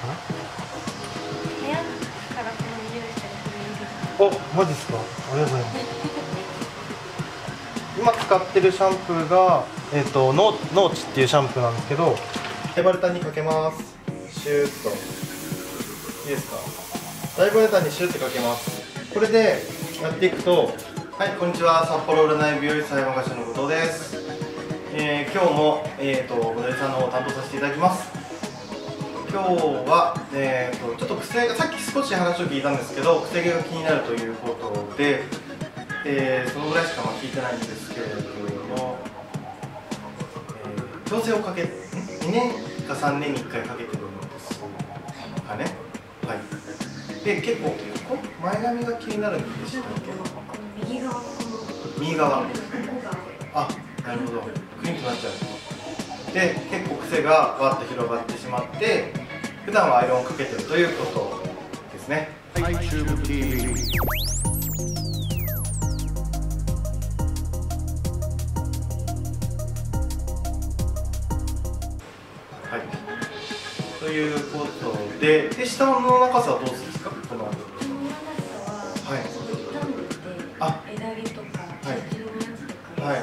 部屋からこの匂いしたらこれいいですか？お、マジですか？ありがとうございます。今使ってるシャンプーが、ノーチっていうシャンプーなんですけど、ライバルタンにかけます。シューッといいですか？ライバルタンにシューッとかけます。これでやっていくと。はい、こんにちは、札幌占い美容師裁判官の後藤です。今日も、モデルさんの方を担当させていただきます。今日は、ちょっと癖が、さっき少し話を聞いたんですけど、癖毛が気になるということで、そのぐらいしか聞いてないんですけれども、矯正をかけ2年か3年に1回かけてるんですかね。はい。で、結構前髪が気になるんでしたっけ？右側。右側。あ、なるほど。クリンとなっちゃう。で、結構癖がわっと広がってしまって、普段はアイロンをかけてるということですね。はい、中向き。はい、ということで、下の長さはどうするんですか？この長さは、はい、あ、枝毛とか、はい、はい、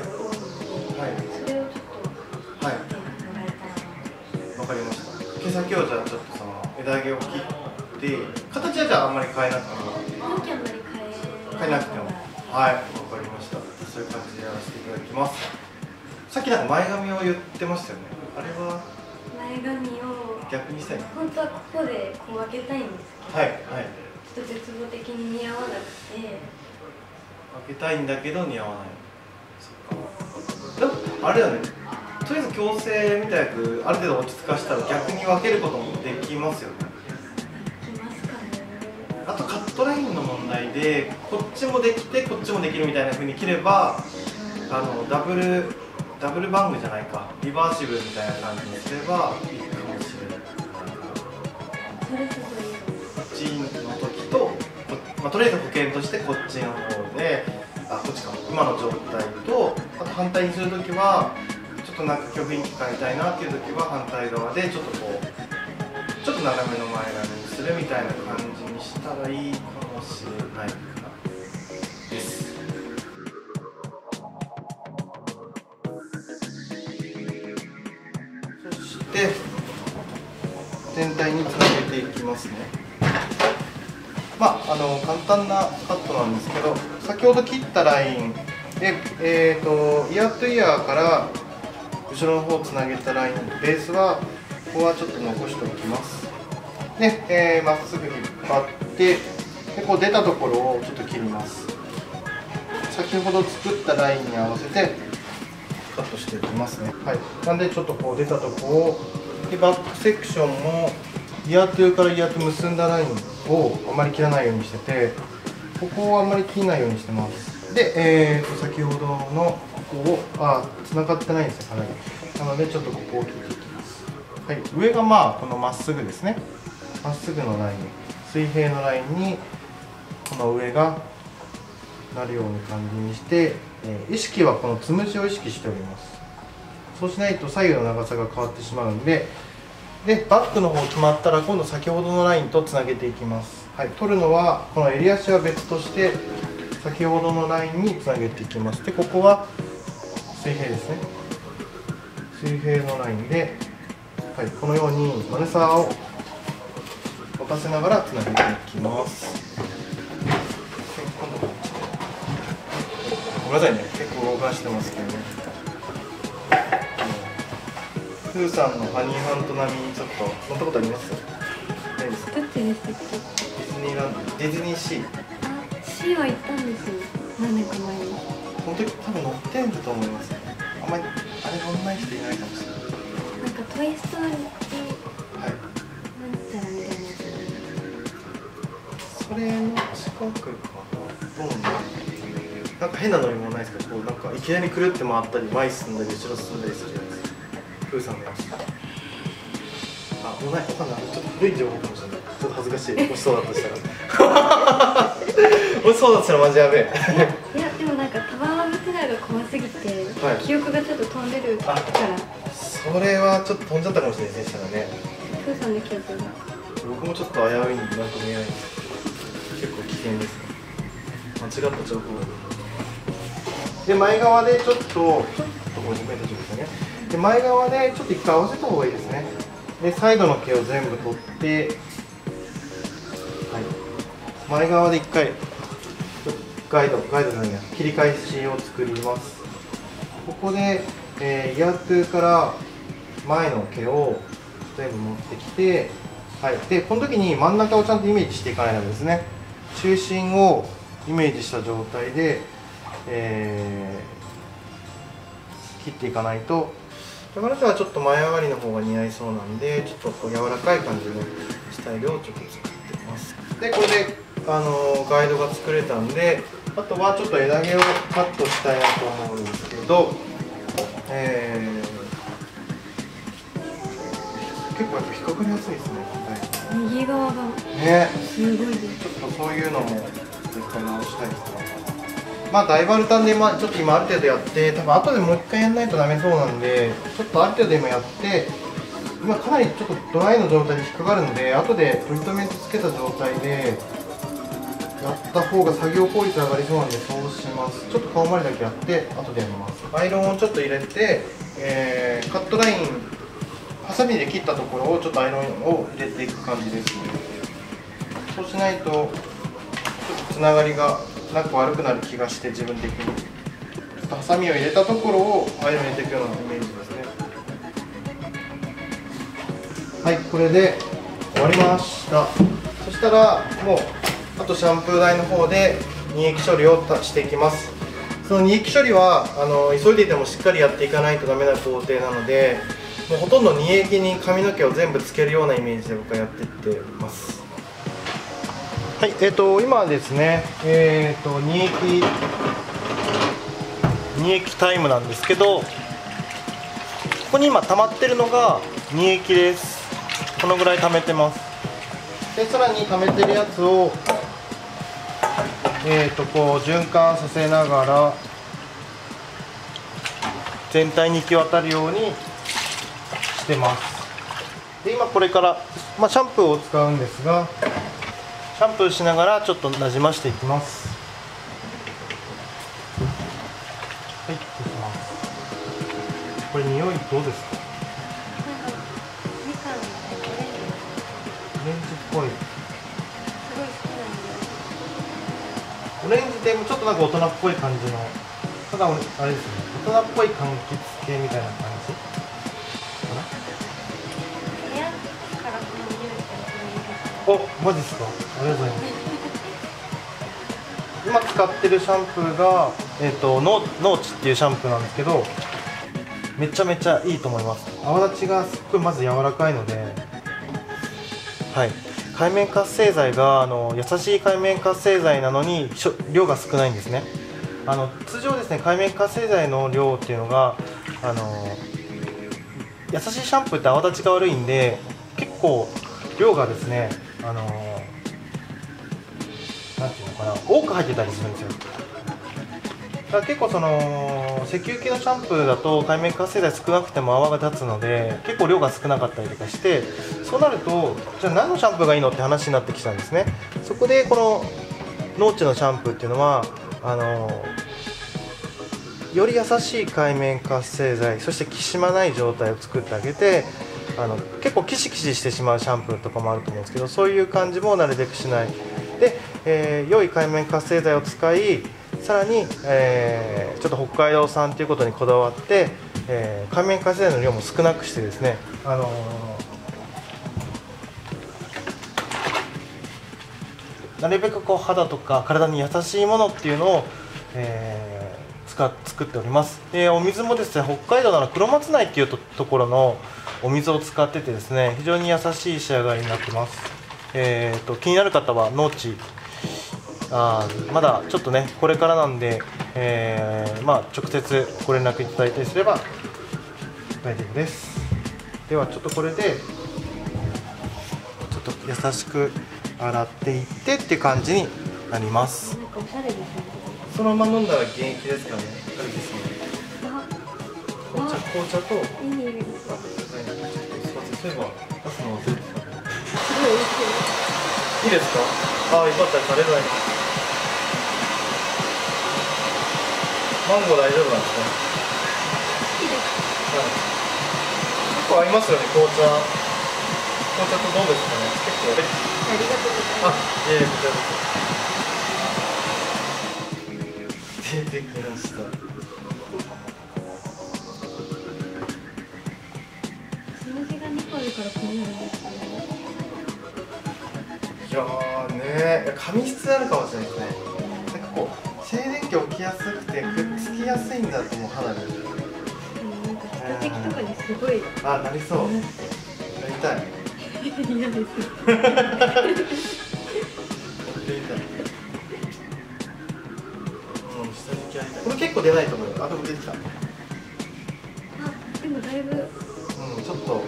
先をじゃあちょっとその枝毛を切って形はじゃああんまり変えなくてもはい、わかりました。そういう感じでやらせていただきます。さっきなんか前髪を言ってましたよね。あれは前髪を逆にしたい。本当はここでこう開けたいんですけど、はい、はい、ちょっと絶望的に似合わなくて開けたいんだけど似合わない。そっか。でもあれだね、とりあえず矯正みたいなくある程度落ち着かしたら逆に分けることもできますよね。できますかね。あとカットラインの問題でこっちもできてこっちもできるみたいな風に切れば、ダブルバングじゃないか、リバーシブルみたいな感じにすればいいかもしれない。それすごい。こっちの時と、まあ、とりあえず保険としてこっちの方で、あ、こっちか、今の状態と、あと反対にする時はなんか雰囲気変えたいなっていう時は反対側でちょっとこうちょっと斜めの前髪にするみたいな感じにしたらいいかもしれないかなです。そして全体につなげていきますね。まあ、簡単なカットなんですけど、先ほど切ったラインで、イヤーとイヤーから後ろの方をつなげたライン、ベースはここはちょっと残しておきます。で、まっすぐ引っ張って、でこう出たところをちょっと切ります。先ほど作ったラインに合わせてカットしていきますね。はい。なんでちょっとこう出たところをで、バックセクションもイヤートゥーからイヤートゥー結んだラインをあまり切らないようにしてて、ここをあんまり切らないようにしてます。で、先ほどのここを繋がってないんですよ、かなり。なのでちょっとここを切っていきます。はい。上がまあこのまっすぐですね。まっすぐのライン、水平のラインにこの上がなるような感じにして、意識はこのつむじを意識しております。そうしないと左右の長さが変わってしまうので、バックの方決まったら今度先ほどのラインとつなげていきます。はい。取るのはこの襟足は別として先ほどのラインにつなげていきます。でここは水平ですね。水平のラインで、はい、このようにマネサーを沸かせながらつなげていきます。ごめんなさいね、結構動かしてますけどね。ふーさんのハニーハント並みにちょっと乗ったことあります？ないですか？どっちでしたっけ？ディズニーランド、ディズニーシー。あ、シーは行ったんですよ。何年か前に。その時多分乗ってんだと思いますね。あんまりあれ乗んない人いないかもしれない。なんかトイストーリーって、はい、なんていうの？それの近くかな。どうなの？なんか変な乗り物ないですか？こうなんかいきなり狂って回ったり前進んだり後ろ進んだりするじゃないですか。ふーさんのやつ。あ、もうない。わかんない。ちょっと古い情報かもしれない。ちょっと恥ずかしい。もしそうだとしたら。もしそうだとしたらマジやべえ。怖すぎて、はい、記憶がちょっと飛んでるから、それはちょっと飛んじゃったかもしれないでしたらね。ふーさんの記憶がもうちょっと危ういなんか見えないんですけど、結構危険ですね。間違った情報で、前側でちょっと 50m ですね。で、前側でちょっと一回合わせた方がいいですね。で、サイドの毛を全部取って、はい、前側で一回ガイドじゃないや、切り返しを作ります。ここで、イヤー2から前の毛を全部持ってきて、はい、でこの時に真ん中をちゃんとイメージしていかないとですね、中心をイメージした状態で、切っていかないと。山中はちょっと前上がりの方が似合いそうなんで、ちょっとこう柔らかい感じのスタイルをちょっと作ってます。でこれでガイドが作れたんで、あとはちょっと枝毛をカットしたいなと思うんですけど、結構やっぱ比較に厚いですね、はい、右側がね、すごいです。ちょっとそういうのも一回直したいですね。まあダイバルタンで、ちょっと今ある程度やって、多分後でもう一回やんないとダメそうなんで、ちょっとある程度今やって、今かなりちょっとドライの状態に引っかかるので、後でトリートメントつけた状態でやった方が作業効率上がりそうなんで、そうします。ちょっと顔周りだけやって後でやります。アイロンをちょっと入れて、カットラインハサミで切ったところをちょっとアイロンを入れていく感じです。そうしないとちょっとつながりがなんか悪くなる気がして、自分的にちょっとハサミを入れたところをアイロン入れていくようなイメージですね。はい、これで終わりました。そしたらもうあとシャンプー台の方で二液処理をしていきます。その二液処理は急いでいてもしっかりやっていかないとダメな工程なので、もうほとんど二液に髪の毛を全部つけるようなイメージで僕はやっていってます。はい、今ですね、二液タイムなんですけど、ここに今溜まってるのが二液です。このぐらい溜めてます。でさらに溜めてるやつをこう循環させながら全体に行き渡るようにしてます。で今これから、シャンプーを使うんですが、シャンプーしながらちょっとなじましていきます。はい、いきます。これ匂いどうですか？オレンジでもちょっとなんか大人っぽい感じの、ただあれですね、大人っぽい柑橘系みたいな感じかな。部屋からこの匂いがする。お、マジですか？ありがとうございます今使ってるシャンプーが、ノーチっていうシャンプーなんですけど、めちゃめちゃいいと思います。泡立ちがすっごいまず柔らかいので、はい、界面活性剤が優しい界面活性剤なのに量が少ないんですね。通常ですね、界面活性剤の量っていうのが優しいシャンプーって泡立ちが悪いんで、結構量がですねなんていうのかな、多く入ってたりするんですよ。だから結構その石油系のシャンプーだと界面活性剤少なくても泡が立つので、結構量が少なかったりとかして、そうなるとじゃあ何のシャンプーがいいのって話になってきたんですね。そこでこのノーチのシャンプーっていうのはより優しい界面活性剤、そしてきしまない状態を作ってあげて、結構キシキシしてしまうシャンプーとかもあると思うんですけど、そういう感じもなるべくしないで、良い界面活性剤を使い、さらに、ちょっと北海道産ということにこだわって、界面活性剤の量も少なくしてですね、なるべくこう肌とか体に優しいものっていうのを、作っております。でお水もですね、北海道の黒松内っていうところのお水を使っててですね、非常に優しい仕上がりになってます。気になる方は農地、まだちょっとねこれからなんで、直接ご連絡いただいたりすれば大丈夫です。ではちょっとこれでちょっと優しく洗っていってっていう感じになります。なんかおしゃれですね。そのまま飲んだら現役ですからね。あれですね、紅茶といい匂いです。そういえば出すの忘れてた。いいですか？ああ、よかったです。ありがとうございます。マンゴー大丈夫なんですね。いいです。はい、結構合いますよね、紅茶。紅茶とどうですかね、結構。ありがとうございます。あ、いえいえ、こちらこそ。出てきました。数字が2個あるからこうなるんですかね。いやーね、紙質あるかもしれないですね。なんかこう静電気起きやすくてくっつきやすいんだと思う、肌に。なんか人的とかにすごい。あ、なりそう。なりたい。嫌です。もう下に気合い。これ結構出ないと思う。あ、でも出てきた。あ、でもだいぶ。うん、ちょっとこ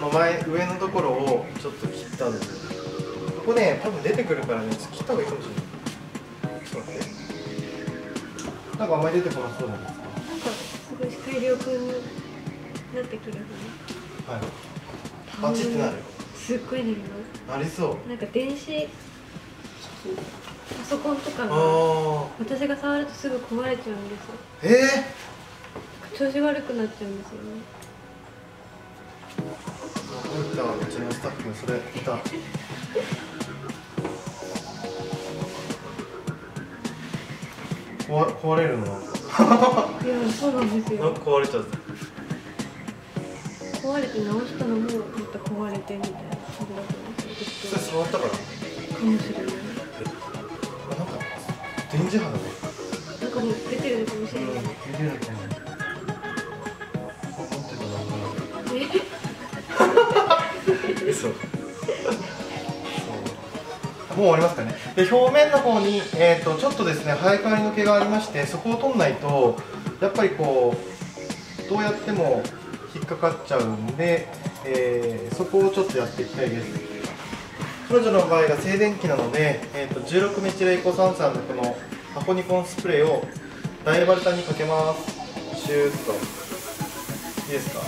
の上のところをちょっと切ったんです。ここね、多分出てくるからね、切った方がいいかもしれない。ちょっと待って。なんかあんまり出てこなそうなんですか。なんかすごい改良くなってくるよね。はい。パチってなる。すっごいなります。なりそう。なんか電子パソコンとかの私が触るとすぐ壊れちゃうんですよ。調子悪くなっちゃうんですよね。うた、うちのスタッフもそれいた。壊れるの。いや、そうなんですよ。壊れちゃった。壊れて直したのも、また壊れてみたいな。それ触ったから。かもしれない。なんか、電磁波だね。なんかもう出てるのかもしれない。出てるのかもしれない。そう。もう終わりますかね。で、表面の方にちょっとですね、生え変わりの毛がありまして、そこを取んないとやっぱりこうどうやっても引っかかっちゃうんで、そこをちょっとやっていきたいです。彼女の場合が静電気なので、16メチルエコ酸酸のこのアコニコンスプレーをダイバルタにかけます。シューッと。いいですか？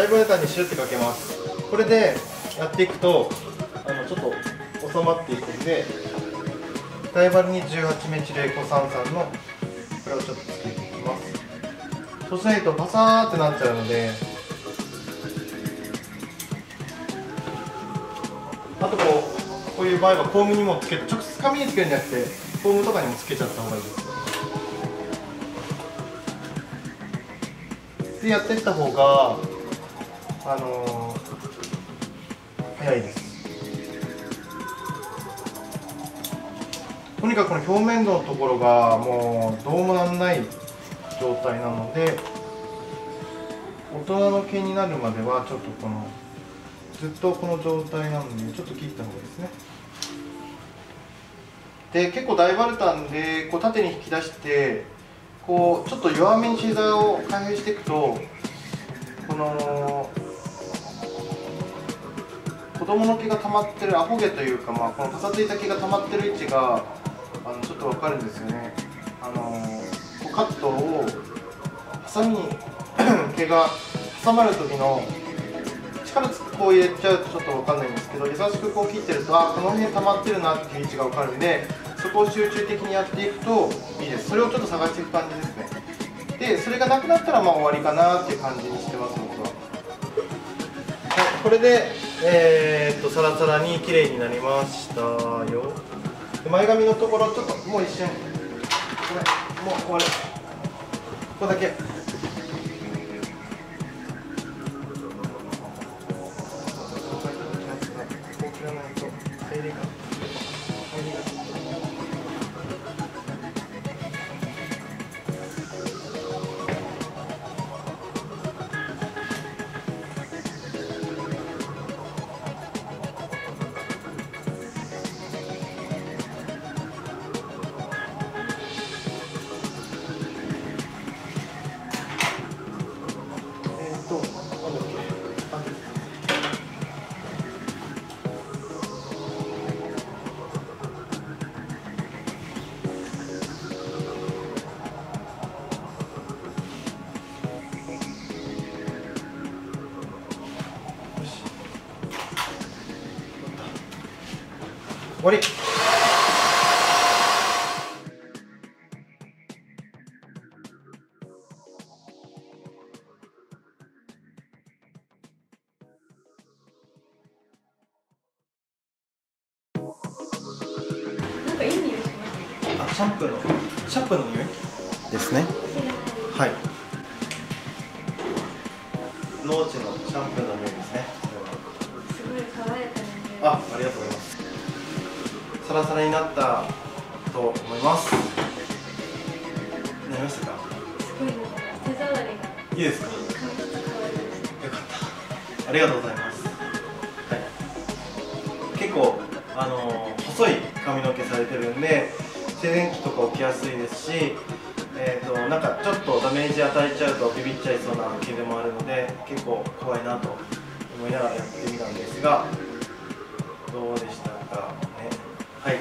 ダイバルタにシュッてかけます。これでやっていくとちょっと収まっていくんで、ダイバルに18メチルエコ酸酸のこれをちょっとつけていきます。そうしないとパサーってなっちゃうので、あとこういう場合はコームにもつけて、直接紙につけるんじゃなくてコームとかにもつけちゃった方がいいです。でやっていった方が早いです。とにかくこの表面のところがもうどうもなんない状態なので、大人の毛になるまではちょっとこのずっとこの状態なので、ちょっと切った方がいいですね。で結構ダイバルタンでこう縦に引き出して、こうちょっと弱めにシーザーを開閉していくと、この子供の毛が溜まってるアホ毛というか、まあ、このパサついた毛が溜まってる位置がちょっと分かるんですよね。カットをハサミに毛が挟まる時の力こう入れちゃうとちょっと分かんないんですけど、優しくこう切ってると、あ、この辺溜まってるなっていう位置が分かるんで、そこを集中的にやっていくといいです。それをちょっと探していく感じですね。でそれがなくなったらまあ終わりかなっていう感じにしてます、僕は。これで、サラサラに綺麗になりましたよ。で前髪のところちょっともう一瞬、これもう終わる、ここだけ終わり。なんかいい匂いしますね。あ、シャンプーの匂いですね。はい。農地のシャンプーの匂いですね。すごい爽やかな匂い。あ、ありがとうございます。サラサラになったと思います。なりましたか？すごい手触りがいいですか？よかった。ありがとうございます。はい、結構細い髪の毛されてるんで静電気とか起きやすいですし、なんかちょっとダメージ与えちゃうとビビっちゃいそうな毛でもあるので結構怖いなと思いながらやってみたんですが、どうでしたか？はい、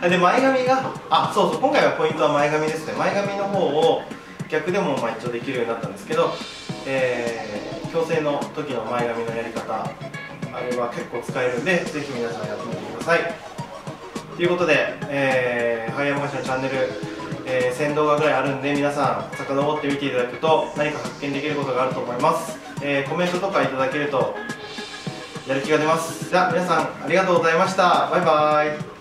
はい、で前髪が、あ、そうそう、今回はポイントは前髪ですね。前髪の方を逆でもまあ一応できるようになったんですけど、矯正の時の前髪のやり方、あれは結構使えるんでぜひ皆さんやってみてください。ということで、ハイヤマガシのチャンネル、1000動画ぐらいあるんで皆さん遡って見ていただくと何か発見できることがあると思います。コメントとかいただけるとやる気が出ます。じゃあ皆さんありがとうございました。バイバイ。